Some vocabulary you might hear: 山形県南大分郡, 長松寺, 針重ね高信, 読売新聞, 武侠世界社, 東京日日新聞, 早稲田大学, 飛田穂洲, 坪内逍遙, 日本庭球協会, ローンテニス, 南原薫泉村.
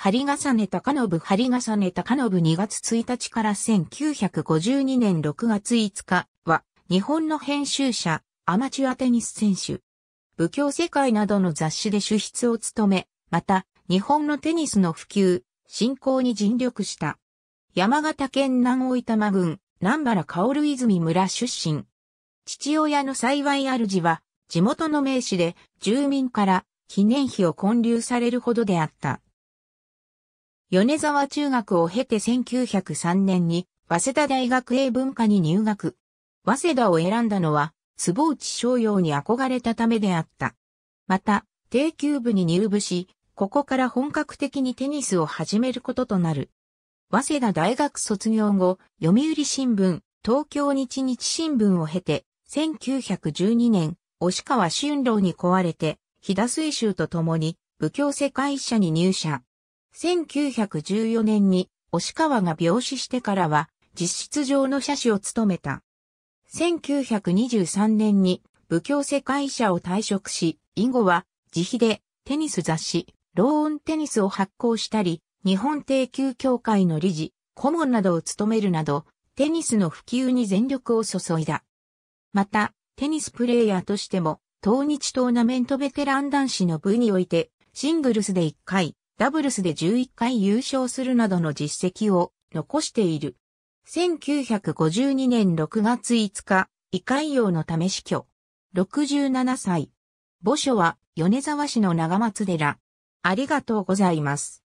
針重ね高信針重ね高信2月1日から1952年6月5日は日本の編集者、アマチュアテニス選手。武侠世界などの雑誌で主筆を務め、また日本のテニスの普及、振興に尽力した。山形県南大分郡、南原薫泉村出身。父親の幸い主は地元の名士で住民から記念碑を建立されるほどであった。米沢中学を経て1903年に早稲田大学英文科に入学。早稲田を選んだのは坪内逍遙に憧れたためであった。また、庭球部に入部し、ここから本格的にテニスを始めることとなる。早稲田大学卒業後、読売新聞、東京日日新聞を経て、1912年、押川春郎に請われて、飛田水秀と共に、武侠世界社に入社。1914年に、押川が病死してからは、実質上の社主を務めた。1923年に、武侠世界社を退職し、以後は、自費で、テニス雑誌、ローンテニスを発行したり、日本庭球協会の理事、顧問などを務めるなど、テニスの普及に全力を注いだ。また、テニスプレーヤーとしても、当日トーナメントベテラン男子の部において、シングルスで1回、ダブルスで11回優勝するなどの実績を残している。1952年6月5日、胃潰瘍のため死去。67歳。墓所は、米沢市の長松寺。ありがとうございます。